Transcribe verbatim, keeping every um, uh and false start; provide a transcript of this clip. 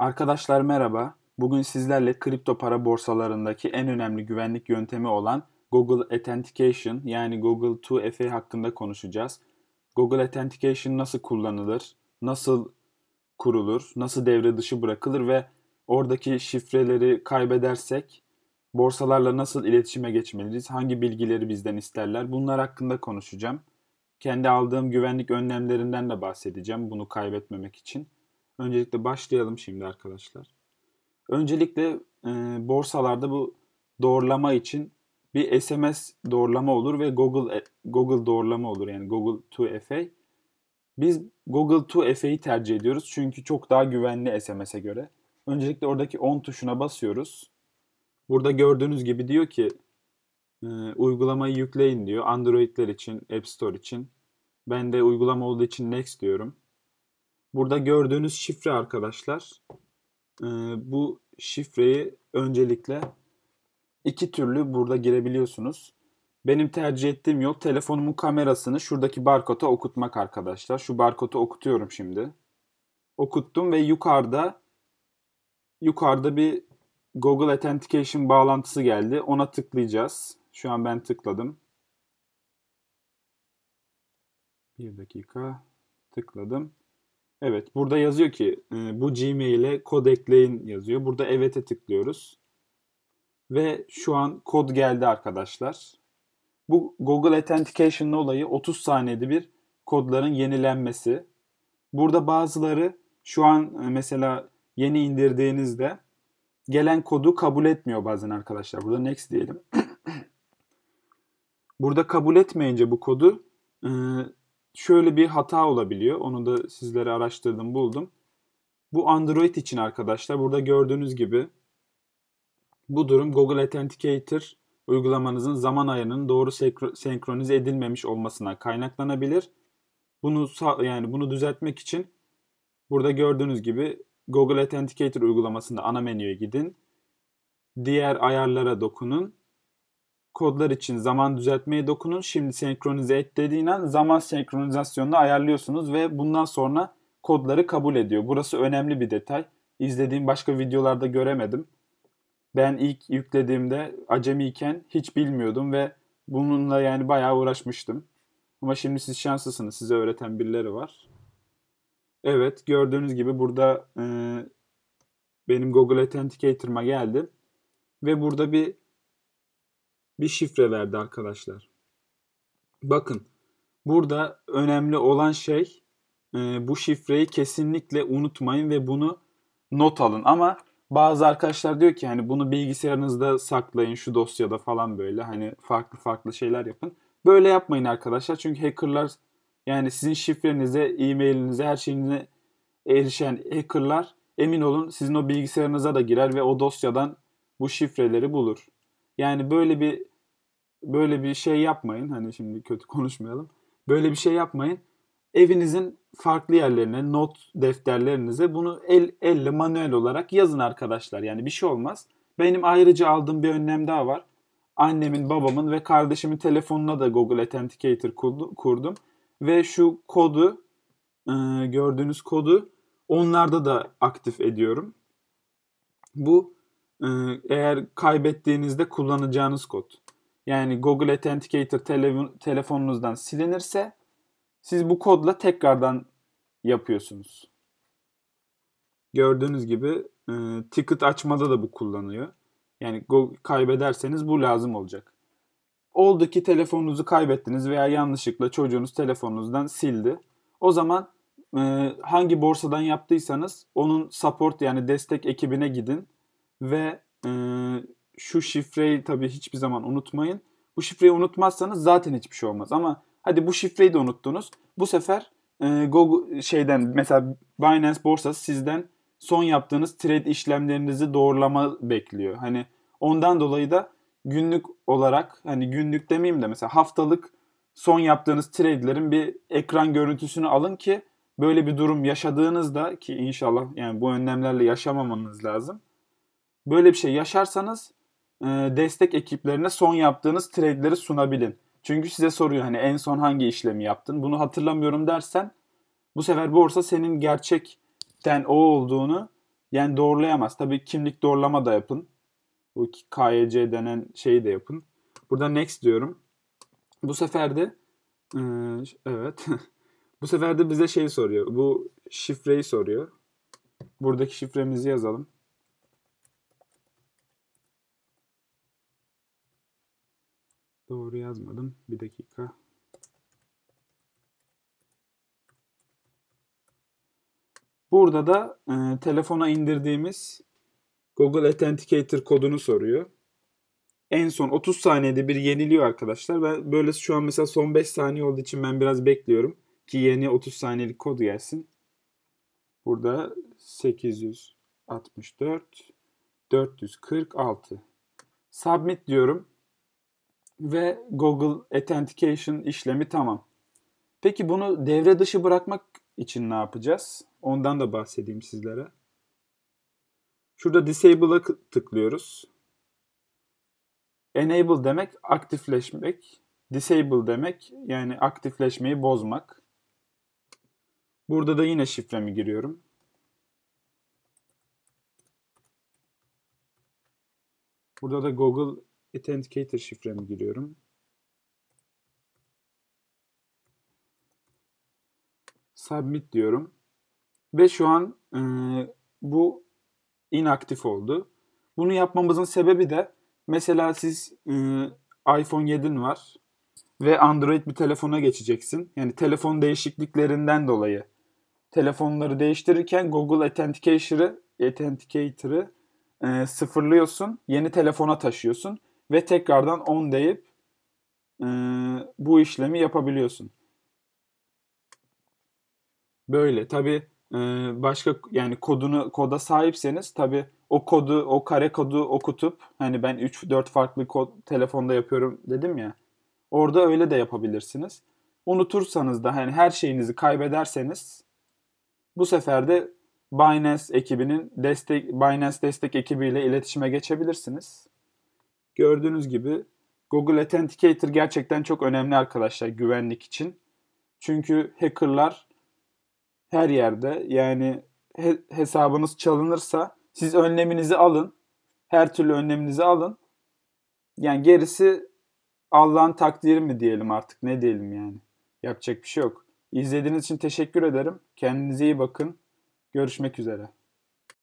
Arkadaşlar merhaba. Bugün sizlerle kripto para borsalarındaki en önemli güvenlik yöntemi olan Google Authentication yani Google iki F A hakkında konuşacağız. Google Authentication nasıl kullanılır, nasıl kurulur, nasıl devre dışı bırakılır ve oradaki şifreleri kaybedersek borsalarla nasıl iletişime geçmeliyiz, hangi bilgileri bizden isterler, bunlar hakkında konuşacağım. Kendi aldığım güvenlik önlemlerinden de bahsedeceğim bunu kaybetmemek için. Öncelikle başlayalım şimdi arkadaşlar. Öncelikle e, borsalarda bu doğrulama için bir S M S doğrulama olur ve Google Google doğrulama olur yani Google iki F A. Biz Google iki F A'yı tercih ediyoruz çünkü çok daha güvenli S M S'e göre. Öncelikle oradaki on tuşuna basıyoruz. Burada gördüğünüz gibi diyor ki e, uygulamayı yükleyin diyor. Android'ler için, App Store için. Ben de uygulama olduğu için Next diyorum. Burada gördüğünüz şifre arkadaşlar, e, bu şifreyi öncelikle iki türlü burada girebiliyorsunuz. Benim tercih ettiğim yol telefonumun kamerasını şuradaki barkoda okutmak arkadaşlar. Şu barkodu okutuyorum şimdi. Okuttum ve yukarıda yukarıda bir Google Authentication bağlantısı geldi. Ona tıklayacağız. Şu an ben tıkladım. Bir dakika tıkladım. Evet, burada yazıyor ki bu Gmail'e kod ekleyin yazıyor. Burada evet'e tıklıyoruz. Ve şu an kod geldi arkadaşlar. Bu Google Authentication'ın olayı otuz saniyede bir kodların yenilenmesi. Burada bazıları şu an mesela yeni indirdiğinizde gelen kodu kabul etmiyor bazen arkadaşlar. Burada next diyelim. Burada kabul etmeyince bu kodu şöyle bir hata olabiliyor. Onu da sizlere araştırdım, buldum. Bu Android için arkadaşlar. Burada gördüğünüz gibi bu durum Google Authenticator uygulamanızın zaman ayarının doğru senkronize edilmemiş olmasına kaynaklanabilir. Bunu yani bunu düzeltmek için burada gördüğünüz gibi Google Authenticator uygulamasında ana menüye gidin. Diğer ayarlara dokunun. Kodlar için zaman düzeltmeye dokunun. Şimdi senkronize et dediğinden zaman senkronizasyonunu ayarlıyorsunuz ve bundan sonra kodları kabul ediyor. Burası önemli bir detay. İzlediğim başka videolarda göremedim. Ben ilk yüklediğimde acemiyken hiç bilmiyordum ve bununla yani bayağı uğraşmıştım. Ama şimdi siz şanslısınız. Size öğreten birileri var. Evet, gördüğünüz gibi burada e, benim Google Authenticator'ıma geldi. Ve burada bir Bir şifre verdi arkadaşlar. Bakın burada önemli olan şey e, bu şifreyi kesinlikle unutmayın ve bunu not alın. Ama bazı arkadaşlar diyor ki hani bunu bilgisayarınızda saklayın şu dosyada falan böyle hani farklı farklı şeyler yapın. Böyle yapmayın arkadaşlar çünkü hackerlar yani sizin şifrenize, e-mailinize her şeyine erişen hackerlar emin olun sizin o bilgisayarınıza da girer ve o dosyadan bu şifreleri bulur. Yani böyle bir böyle bir şey yapmayın. Hani şimdi kötü konuşmayalım. Böyle bir şey yapmayın. Evinizin farklı yerlerine, not defterlerinize bunu el elle manuel olarak yazın arkadaşlar. Yani bir şey olmaz. Benim ayrıca aldığım bir önlem daha var. Annemin, babamın ve kardeşimin telefonuna da Google Authenticator kurdum ve şu kodu gördüğünüz kodu onlarda da aktif ediyorum. Bu eğer kaybettiğinizde kullanacağınız kod. Yani Google Authenticator tele- telefonunuzdan silinirse siz bu kodla tekrardan yapıyorsunuz. Gördüğünüz gibi e, ticket açmada da bu kullanıyor. Yani kaybederseniz bu lazım olacak. Oldu ki telefonunuzu kaybettiniz veya yanlışlıkla çocuğunuz telefonunuzdan sildi. O zaman e, hangi borsadan yaptıysanız onun support yani destek ekibine gidin. Ve e, şu şifreyi tabii hiçbir zaman unutmayın. Bu şifreyi unutmazsanız zaten hiçbir şey olmaz. Ama hadi bu şifreyi de unuttunuz. Bu sefer e, Google şeyden mesela Binance borsası sizden son yaptığınız trade işlemlerinizi doğrulama bekliyor. Hani ondan dolayı da günlük olarak hani günlük demeyeyim de mesela haftalık son yaptığınız trade'lerin bir ekran görüntüsünü alın ki böyle bir durum yaşadığınızda ki inşallah yani bu önlemlerle yaşamamanız lazım. Böyle bir şey yaşarsanız destek ekiplerine son yaptığınız trade'leri sunabilin. Çünkü size soruyor hani en son hangi işlemi yaptın? Bunu hatırlamıyorum dersen bu sefer borsa senin gerçekten o olduğunu Yani doğrulayamaz. Tabii kimlik doğrulama da yapın. Bu K Y C denen şeyi de yapın. Burada next diyorum. Bu sefer de e, evet. Bu sefer de bize şey soruyor. Bu şifreyi soruyor. Buradaki şifremizi yazalım. Doğru yazmadım. Bir dakika. Burada da e, telefona indirdiğimiz Google Authenticator kodunu soruyor. En son otuz saniyede bir yeniliyor arkadaşlar. Ben böyle şu an mesela son beş saniye olduğu için ben biraz bekliyorum ki yeni otuz saniyelik kod gelsin. Burada sekiz yüz altmış dört dört yüz kırk altı. Submit diyorum. Ve Google Authentication işlemi tamam. Peki bunu devre dışı bırakmak için ne yapacağız? Ondan da bahsedeyim sizlere. Şurada Disable'a tıklıyoruz. Enable demek aktifleşmek. Disable demek yani aktifleşmeyi bozmak. Burada da yine şifremi giriyorum. Burada da Google Authenticator şifremi giriyorum. Submit diyorum. Ve şu an e, bu inaktif oldu. Bunu yapmamızın sebebi de mesela siz e, iPhone yedin var ve Android bir telefona geçeceksin. Yani telefon değişikliklerinden dolayı telefonları değiştirirken Google Authenticator'ı Authenticator'ı e, sıfırlıyorsun. Yeni telefona taşıyorsun. Ve tekrardan on deyip e, bu işlemi yapabiliyorsun. Böyle tabii e, başka yani kodunu koda sahipseniz tabii o kodu o kare kodu okutup hani ben üç dört farklı kod telefonda yapıyorum dedim ya. Orada öyle de yapabilirsiniz. Unutursanız da hani her şeyinizi kaybederseniz bu sefer de Binance ekibinin destek Binance destek ekibiyle iletişime geçebilirsiniz. Gördüğünüz gibi Google Authenticator gerçekten çok önemli arkadaşlar güvenlik için. Çünkü hackerlar her yerde yani he hesabınız çalınırsa siz önleminizi alın. Her türlü önleminizi alın. Yani gerisi Allah'ın takdiri mi diyelim artık ne diyelim yani. Yapacak bir şey yok. İzlediğiniz için teşekkür ederim. Kendinize iyi bakın. Görüşmek üzere.